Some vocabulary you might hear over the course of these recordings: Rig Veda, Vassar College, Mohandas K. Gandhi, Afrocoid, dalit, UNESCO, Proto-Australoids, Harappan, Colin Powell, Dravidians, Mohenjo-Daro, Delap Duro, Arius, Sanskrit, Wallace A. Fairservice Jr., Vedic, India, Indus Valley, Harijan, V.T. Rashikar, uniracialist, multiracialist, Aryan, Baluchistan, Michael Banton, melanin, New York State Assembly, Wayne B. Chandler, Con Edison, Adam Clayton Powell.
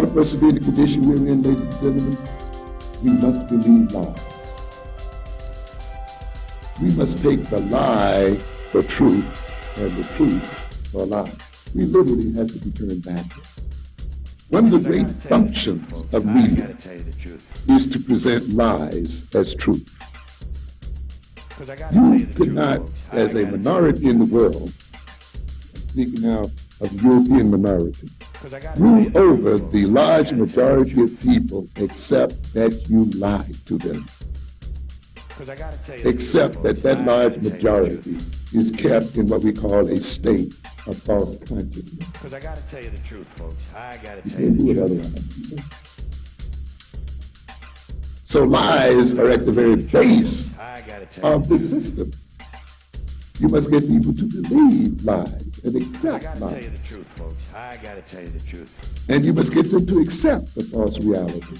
not supposed to be in the condition we're in, ladies and gentlemen. We must believe now. We must take the lie for truth and the truth for lie. We literally have to be turned back. One of the great functions of media is to present lies as truth. You could not, as a minority in the world, speaking now of European minority, rule over the large majority of people except that you lie to them. Except that that large majority is kept in what we call a state of false consciousness. Because I got to tell you the truth, folks. I got to tell you the truth. So lies are at the very base of the system. You must get people to believe lies and accept lies. I got to tell you the truth, folks. I got to tell you the truth. And you must get them to accept the false reality.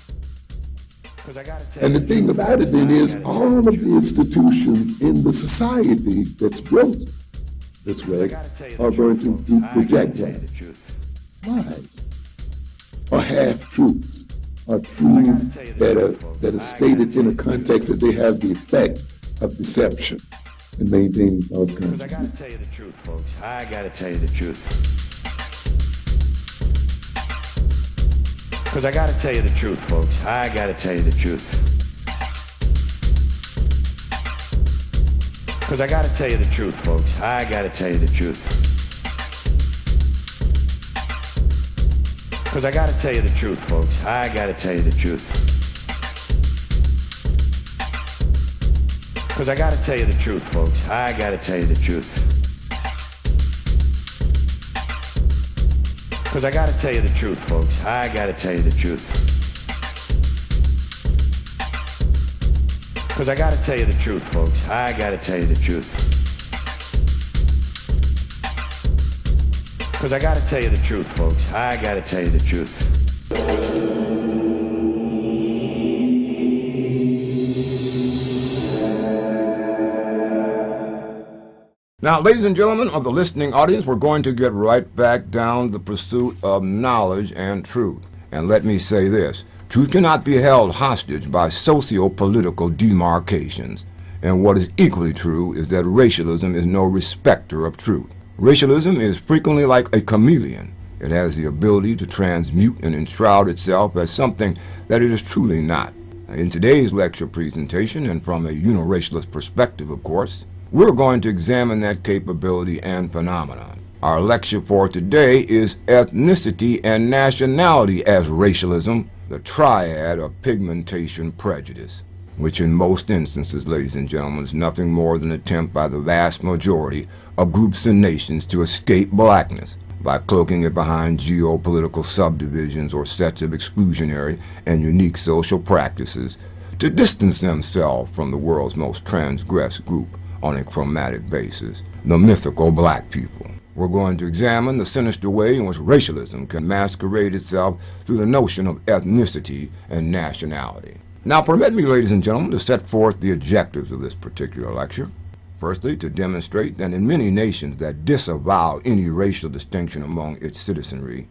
And the thing about it then is all of the institutions in the society that's built this way are going to project lies or half-truths or truths that are stated in a context that they have the effect of deception and maintaining false consciousness. Because I got to tell you the truth, folks. I got to tell you the truth. Because I got to tell you the truth, folks. I got to tell you the truth. Because I got to tell you the truth, folks. I got to tell you the truth. Because I got to tell you the truth, folks. I got to tell you the truth. Because I got to tell you the truth, folks. I got to tell you the truth. Because I got to tell you the truth, folks. I got to tell you the truth. Because I got to tell you the truth, folks. I got to tell you the truth. Because I got to tell you the truth, folks. I got to tell you the truth. Now, ladies and gentlemen of the listening audience, we're going to get right back down the pursuit of knowledge and truth. And let me say this, truth cannot be held hostage by socio-political demarcations. And what is equally true is that racialism is no respecter of truth. Racialism is frequently like a chameleon. It has the ability to transmute and enshroud itself as something that it is truly not. In today's lecture presentation, and from a uniracialist perspective, of course, we're going to examine that capability and phenomenon. Our lecture for today is Ethnicity and Nationality as Racialism, the Triad of Pigmentation Prejudice, which in most instances, ladies and gentlemen, is nothing more than an attempt by the vast majority of groups and nations to escape blackness by cloaking it behind geopolitical subdivisions or sets of exclusionary and unique social practices to distance themselves from the world's most transgressed group on a chromatic basis, the mythical black people. We're going to examine the sinister way in which racialism can masquerade itself through the notion of ethnicity and nationality. Now permit me, ladies and gentlemen, to set forth the objectives of this particular lecture. Firstly, to demonstrate that in many nations that disavow any racial distinction among its citizenry,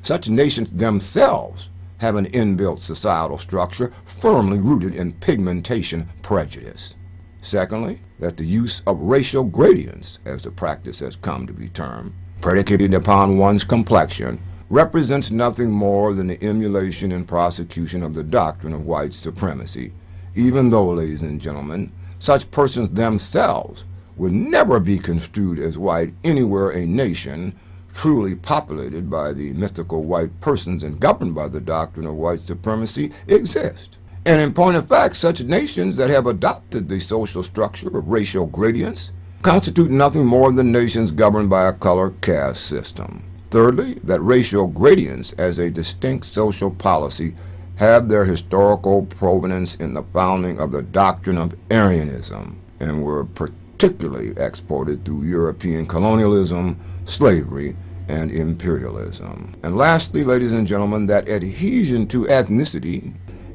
such nations themselves have an inbuilt societal structure firmly rooted in pigmentation prejudice. Secondly, that the use of racial gradients, as the practice has come to be termed, predicated upon one's complexion, represents nothing more than the emulation and prosecution of the doctrine of white supremacy, even though, ladies and gentlemen, such persons themselves would never be construed as white anywhere a nation truly populated by the mythical white persons and governed by the doctrine of white supremacy exists. And in point of fact, such nations that have adopted the social structure of racial gradients constitute nothing more than nations governed by a color caste system. Thirdly, that racial gradients as a distinct social policy have their historical provenance in the founding of the doctrine of Aryanism and were particularly exported through European colonialism, slavery, and imperialism. And lastly, ladies and gentlemen, that adhesion to ethnicity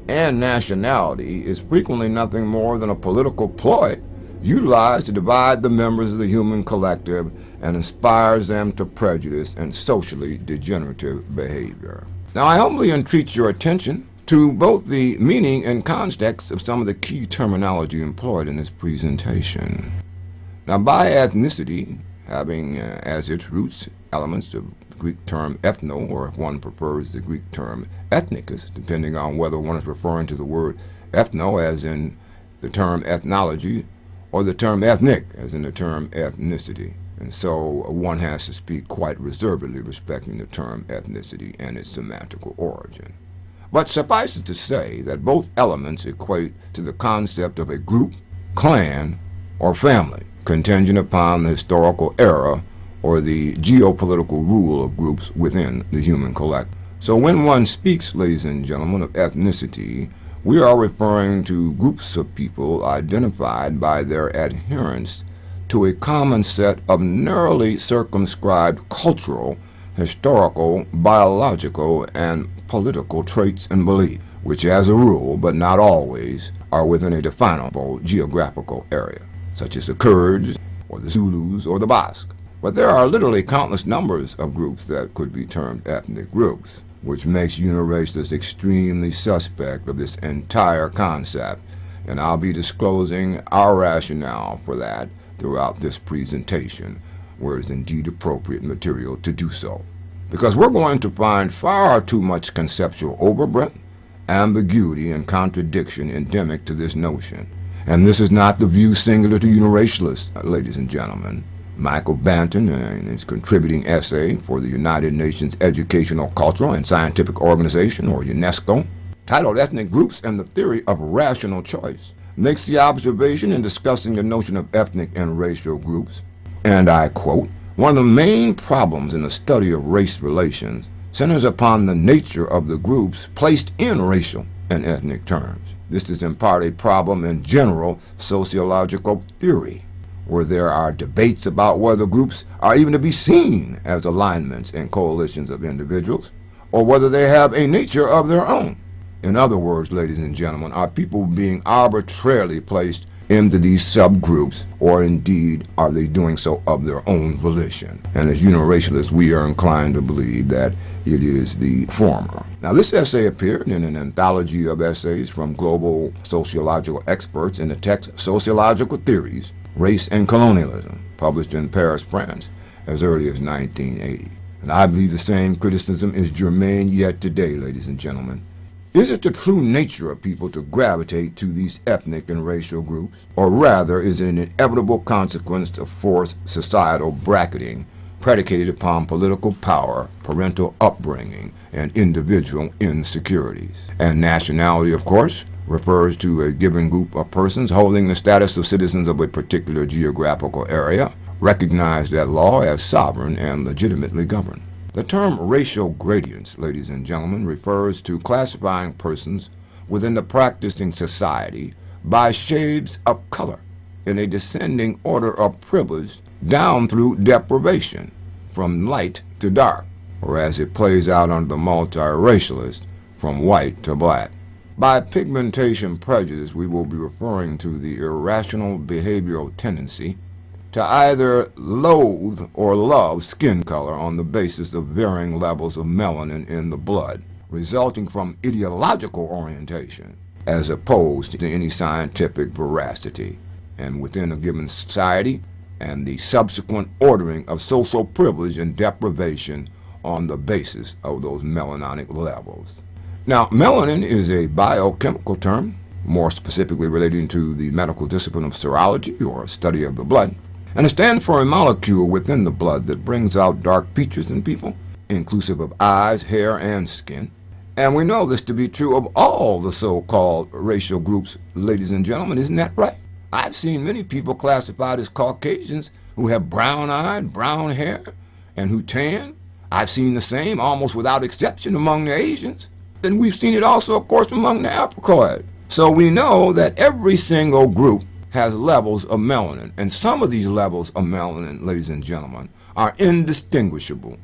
and nationality is frequently nothing more than a political ploy utilized to divide the members of the human collective and inspires them to prejudice and socially degenerative behavior. Now I humbly entreat your attention to both the meaning and context of some of the key terminology employed in this presentation. Now, by ethnicity, having as its roots elements of the Greek term ethno, or if one prefers the Greek term ethnicus, depending on whether one is referring to the word ethno as in the term ethnology or the term ethnic as in the term ethnicity. And so one has to speak quite reservedly respecting the term ethnicity and its semantical origin. But suffice it to say that both elements equate to the concept of a group, clan, or family, contingent upon the historical era or the geopolitical rule of groups within the human collective. So when one speaks, ladies and gentlemen, of ethnicity, we are referring to groups of people identified by their adherence to a common set of narrowly circumscribed cultural, historical, biological, and political traits and beliefs, which as a rule, but not always, are within a definable geographical area, such as the Kurds, or the Zulus, or the Basque. But there are literally countless numbers of groups that could be termed ethnic groups, which makes uniracialists extremely suspect of this entire concept, and I'll be disclosing our rationale for that throughout this presentation, where it is indeed appropriate material to do so. Because we're going to find far too much conceptual overbreadth, ambiguity, and contradiction endemic to this notion. And this is not the view singular to uniracialists, ladies and gentlemen. Michael Banton, in his contributing essay for the United Nations Educational, Cultural, and Scientific Organization, or UNESCO, titled Ethnic Groups and the Theory of Rational Choice, makes the observation in discussing the notion of ethnic and racial groups, and I quote, "One of the main problems in the study of race relations centers upon the nature of the groups placed in racial and ethnic terms. This is in part a problem in general sociological theory, where there are debates about whether groups are even to be seen as alignments and coalitions of individuals, or whether they have a nature of their own. In other words, ladies and gentlemen, are people being arbitrarily placed into these subgroups, or indeed are they doing so of their own volition?" And as uniracialists, we are inclined to believe that it is the former. Now, this essay appeared in an anthology of essays from global sociological experts in the text Sociological Theories, Race and Colonialism, published in Paris, France, as early as 1980. And I believe the same criticism is germane yet today, ladies and gentlemen. Is it the true nature of people to gravitate to these ethnic and racial groups, or rather is it an inevitable consequence of forced societal bracketing predicated upon political power, parental upbringing, and individual insecurities? And nationality, of course, refers to a given group of persons holding the status of citizens of a particular geographical area, recognized at law as sovereign and legitimately governed. The term racial gradients, ladies and gentlemen, refers to classifying persons within the practicing society by shades of color in a descending order of privilege down through deprivation, from light to dark, or as it plays out under the multiracialist, from white to black. By pigmentation prejudice, we will be referring to the irrational behavioral tendency to either loathe or love skin color on the basis of varying levels of melanin in the blood, resulting from ideological orientation, as opposed to any scientific veracity, and within a given society, and the subsequent ordering of social privilege and deprivation on the basis of those melanonic levels. Now, melanin is a biochemical term, more specifically relating to the medical discipline of serology, or study of the blood, and it stands for a molecule within the blood that brings out dark features in people, inclusive of eyes, hair, and skin. And we know this to be true of all the so-called racial groups, ladies and gentlemen, isn't that right? I've seen many people classified as Caucasians who have brown-eyed, brown hair, and who tan. I've seen the same, almost without exception, among the Asians. And we've seen it also, of course, among the Afrocoid. So we know that every single group has levels of melanin, and some of these levels of melanin, ladies and gentlemen, are indistinguishable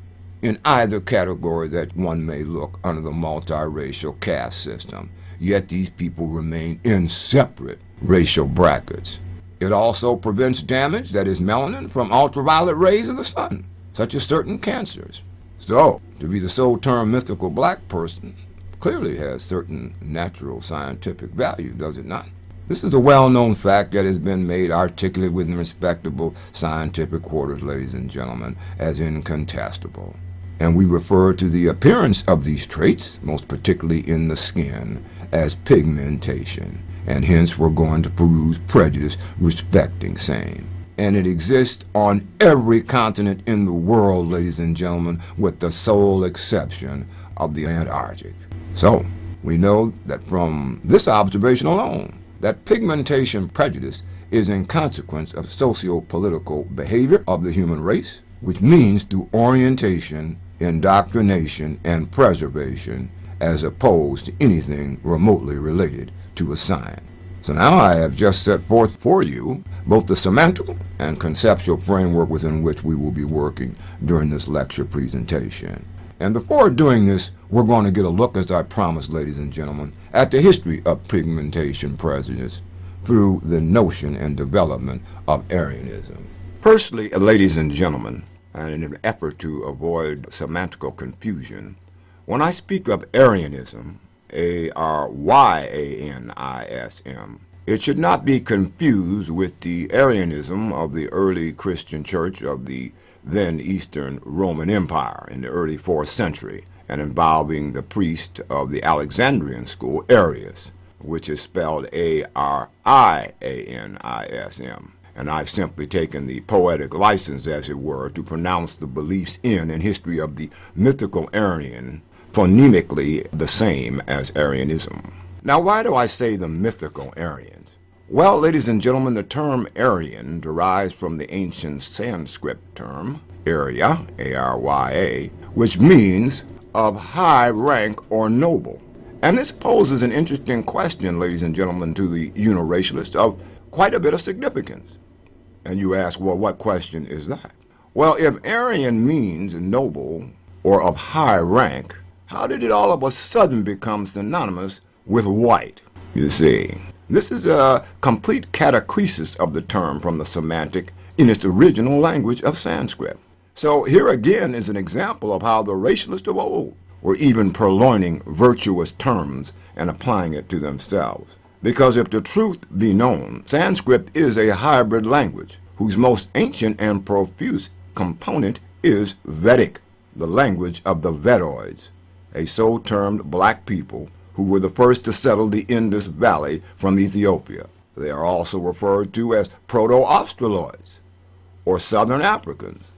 in either category that one may look under the multiracial caste system, yet these people remain in separate racial brackets. It also prevents damage, that is melanin, from ultraviolet rays of the sun, such as certain cancers. So, to be the sole term mythical black person clearly has certain natural scientific value, does it not? This is a well-known fact that has been made articulate within respectable scientific quarters, ladies and gentlemen, as incontestable. And we refer to the appearance of these traits, most particularly in the skin, as pigmentation, and hence we're going to peruse prejudice respecting same. And it exists on every continent in the world, ladies and gentlemen, with the sole exception of the Antarctic. So, we know that from this observation alone, that pigmentation prejudice is in consequence of socio-political behavior of the human race, which means through orientation, indoctrination, and preservation, as opposed to anything remotely related to a science. So now I have just set forth for you both the semantical and conceptual framework within which we will be working during this lecture presentation. And before doing this, we're going to get a look, as I promised, ladies and gentlemen, at the history of pigmentation prejudice through the notion and development of Aryanism. Firstly, ladies and gentlemen, and in an effort to avoid semantical confusion, when I speak of Aryanism, A-R-Y-A-N-I-S-M, it should not be confused with the Aryanism of the early Christian church of the then Eastern Roman Empire in the early 4th century, and involving the priest of the Alexandrian school, Arius, which is spelled A-R-I-A-N-I-S-M. And I've simply taken the poetic license, as it were, to pronounce the beliefs in and history of the mythical Aryan phonemically the same as Aryanism. Now, why do I say the mythical Aryans? Well, ladies and gentlemen, the term Aryan derives from the ancient Sanskrit term Arya, A-R-Y-A, which means of high rank or noble. And this poses an interesting question, ladies and gentlemen, to the uniracialist of quite a bit of significance. And you ask, well, what question is that? Well, if Aryan means noble or of high rank, how did it all of a sudden become synonymous with white? You see, this is a complete catechesis of the term from the semantic in its original language of Sanskrit. So here again is an example of how the racialists of old were even purloining virtuous terms and applying it to themselves. Because if the truth be known, Sanskrit is a hybrid language whose most ancient and profuse component is Vedic, the language of the Vedoids, a so-termed black people who were the first to settle the Indus Valley from Ethiopia. They are also referred to as Proto-Australoids, or Southern Africans.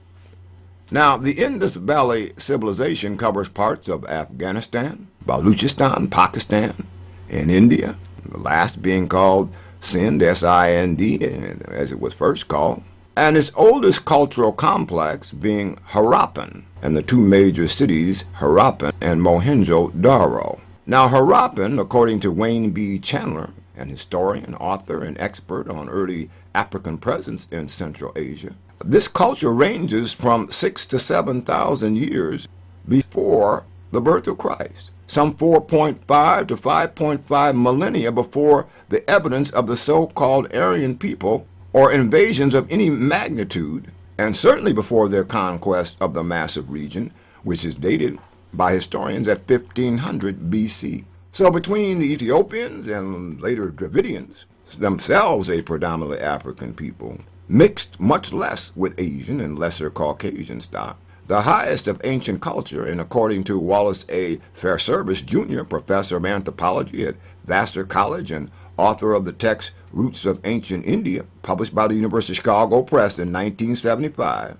Now, the Indus Valley civilization covers parts of Afghanistan, Baluchistan, Pakistan, and India, the last being called Sind, S-I-N-D, as it was first called, and its oldest cultural complex being Harappan, and the two major cities, Harappan and Mohenjo-Daro. Now, Harappan, according to Wayne B. Chandler, an historian, author, and expert on early African presence in Central Asia, this culture ranges from 6,000 to 7,000 years before the birth of Christ, some 4.5 to 5.5 millennia before the evidence of the so-called Aryan people or invasions of any magnitude, and certainly before their conquest of the massive region, which is dated by historians at 1500 BC. So between the Ethiopians and later Dravidians, themselves a predominantly African people, mixed much less with Asian and lesser Caucasian stock, the highest of ancient culture, and according to Wallace A. Fairservice Jr., professor of anthropology at Vassar College and author of the text Roots of Ancient India, published by the University of Chicago Press in 1975,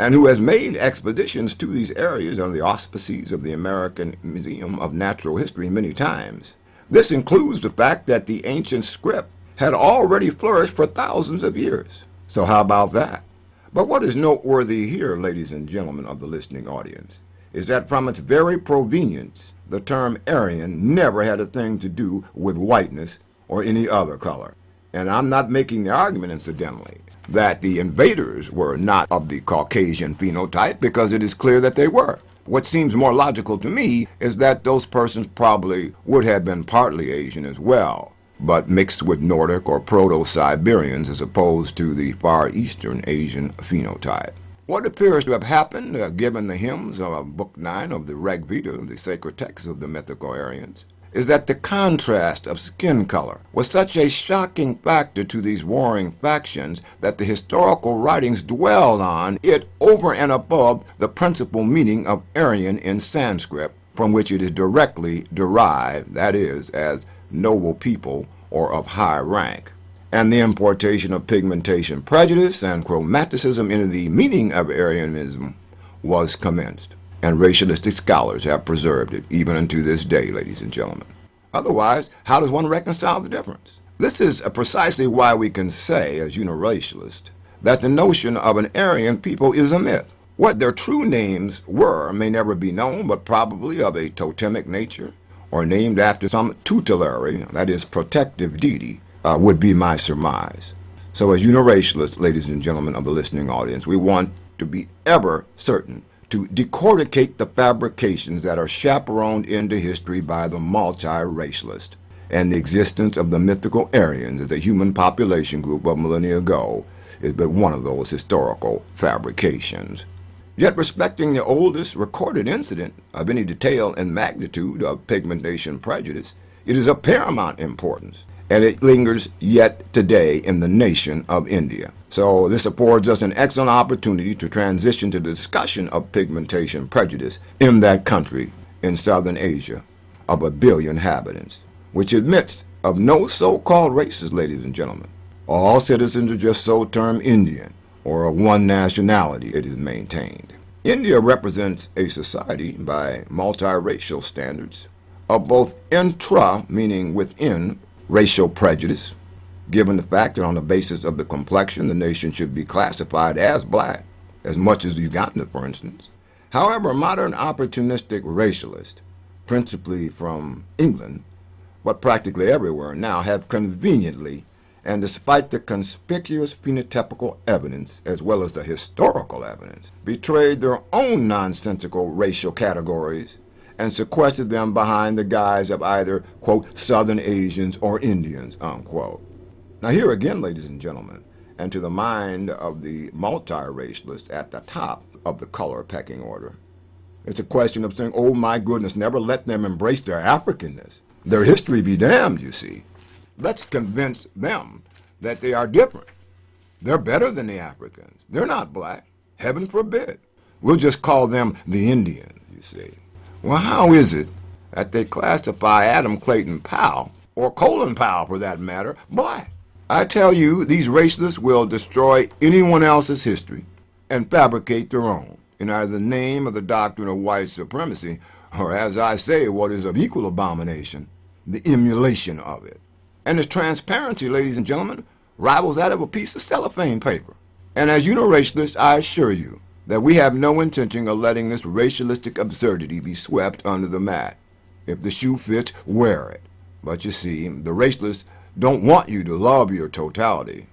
and who has made expeditions to these areas under the auspices of the American Museum of Natural History many times. This includes the fact that the ancient script had already flourished for thousands of years. So how about that? But what is noteworthy here, ladies and gentlemen of the listening audience, is that from its very provenience, the term Aryan never had a thing to do with whiteness or any other color. And I'm not making the argument, incidentally, that the invaders were not of the Caucasian phenotype, because it is clear that they were. What seems more logical to me is that those persons probably would have been partly Asian as well, but mixed with Nordic or Proto-Siberians as opposed to the Far Eastern Asian phenotype. What appears to have happened, given the hymns of Book 9 of the Rig Veda, the sacred text of the mythical Aryans, is that the contrast of skin color was such a shocking factor to these warring factions that the historical writings dwell on it over and above the principal meaning of Aryan in Sanskrit, from which it is directly derived, that is, as noble people or of high rank. And the importation of pigmentation prejudice and chromaticism into the meaning of Aryanism was commenced. And racialistic scholars have preserved it, even unto this day, ladies and gentlemen. Otherwise, how does one reconcile the difference? This is precisely why we can say, as uniracialists, that the notion of an Aryan people is a myth. What their true names were may never be known, but probably of a totemic nature, or named after some tutelary, that is, protective deity, would be my surmise. So as uniracialists, ladies and gentlemen of the listening audience, we want to be ever certain to decorticate the fabrications that are chaperoned into history by the multiracialist, and the existence of the mythical Aryans as a human population group of millennia ago is but one of those historical fabrications. Yet respecting the oldest recorded incident of any detail and magnitude of pigmentation prejudice, it is of paramount importance, and it lingers yet today in the nation of India. So this affords us an excellent opportunity to transition to the discussion of pigmentation prejudice in that country in Southern Asia of 1 billion inhabitants, which admits of no so-called races, ladies and gentlemen. All citizens are just so termed Indian, or of one nationality, it is maintained. India represents a society by multiracial standards of both intra, meaning within, racial prejudice, given the fact that on the basis of the complexion, the nation should be classified as black, as much as Uganda, for instance. However, modern opportunistic racialists, principally from England, but practically everywhere now, have conveniently, and despite the conspicuous phenotypical evidence, as well as the historical evidence, betrayed their own nonsensical racial categories and sequestered them behind the guise of either, quote, Southern Asians or Indians, unquote. Now here again, ladies and gentlemen, and to the mind of the multiracialist at the top of the color pecking order, it's a question of saying, oh my goodness, never let them embrace their Africanness. Their history be damned, you see. Let's convince them that they are different. They're better than the Africans. They're not black, heaven forbid. We'll just call them the Indians, you see. Well, how is it that they classify Adam Clayton Powell, or Colin Powell for that matter, black? I tell you, these racialists will destroy anyone else's history and fabricate their own in either the name of the doctrine of white supremacy, or as I say, what is of equal abomination, the emulation of it. And its transparency, ladies and gentlemen, rivals that of a piece of cellophane paper. And as uniracialists, I assure you, that we have no intention of letting this racialistic absurdity be swept under the mat. If the shoe fits, wear it. But you see, the racialists don't want you to love your totality.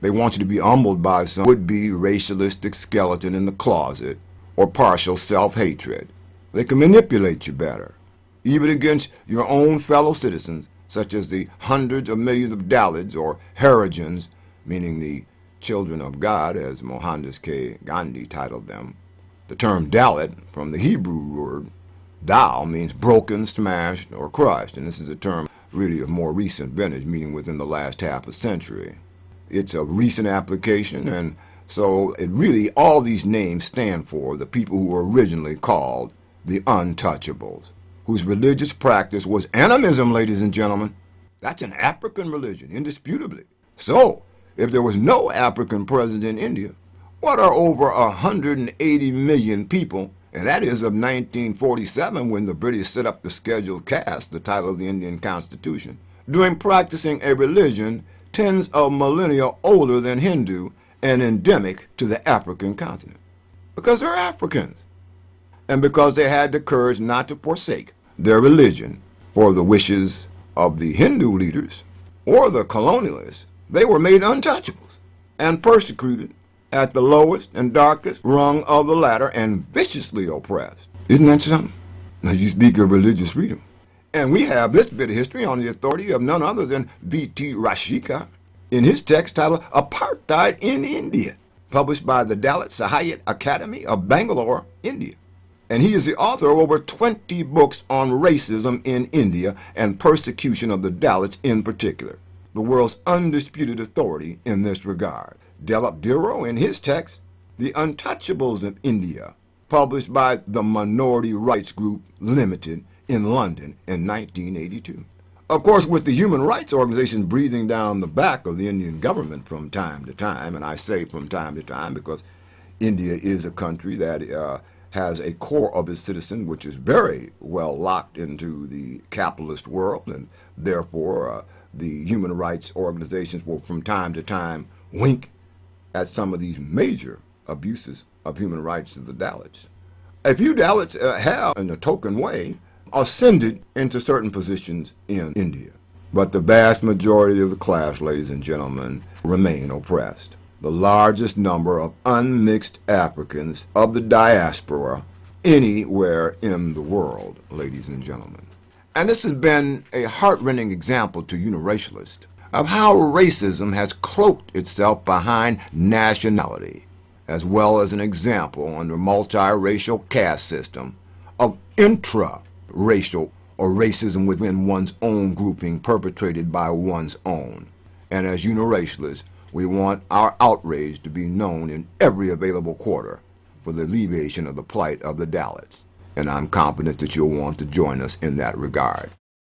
They want you to be humbled by some would-be racialistic skeleton in the closet or partial self-hatred. They can manipulate you better, even against your own fellow citizens, such as the hundreds of millions of Dalits or Harijans, meaning the children of God, as Mohandas K. Gandhi titled them. The term Dalit, from the Hebrew word dal, means broken, smashed, or crushed, and this is a term really of more recent vintage, meaning within the last half a century. It's a recent application, and so it really, all these names stand for the people who were originally called the untouchables, whose religious practice was animism, ladies and gentlemen. That's an African religion, indisputably. So, if there was no African presence in India, what are over 180 million people, and that is of 1947 when the British set up the scheduled caste, the title of the Indian Constitution, doing practicing a religion tens of millennia older than Hindu and endemic to the African continent? Because they're Africans, and because they had the courage not to forsake their religion for the wishes of the Hindu leaders or the colonialists. They were made untouchables and persecuted at the lowest and darkest rung of the ladder and viciously oppressed. Isn't that something? Now you speak of religious freedom. And we have this bit of history on the authority of none other than V.T. Rashikar in his text titled Apartheid in India. published by the Dalit Sahayat Academy of Bangalore, India. And he is the author of over 20 books on racism in India and persecution of the Dalits in particular, the world's undisputed authority in this regard. Delap Duro, in his text, The Untouchables of India, published by the Minority Rights Group Limited in London in 1982. Of course, with the human rights organization breathing down the back of the Indian government from time to time, and I say from time to time because India is a country that has a core of its citizen which is very well locked into the capitalist world, and therefore the human rights organizations will from time to time wink at some of these major abuses of human rights of the Dalits. If you Dalits have, in a token way, ascended into certain positions in India, but the vast majority of the class, ladies and gentlemen, remain oppressed. The largest number of unmixed Africans of the diaspora anywhere in the world, ladies and gentlemen. And this has been a heart-rending example to uniracialists of how racism has cloaked itself behind nationality, as well as an example under multiracial caste system of intra-racial or racism within one's own grouping perpetrated by one's own. And as uniracialists, we want our outrage to be known in every available quarter for the alleviation of the plight of the Dalits. And I'm confident that you'll want to join us in that regard.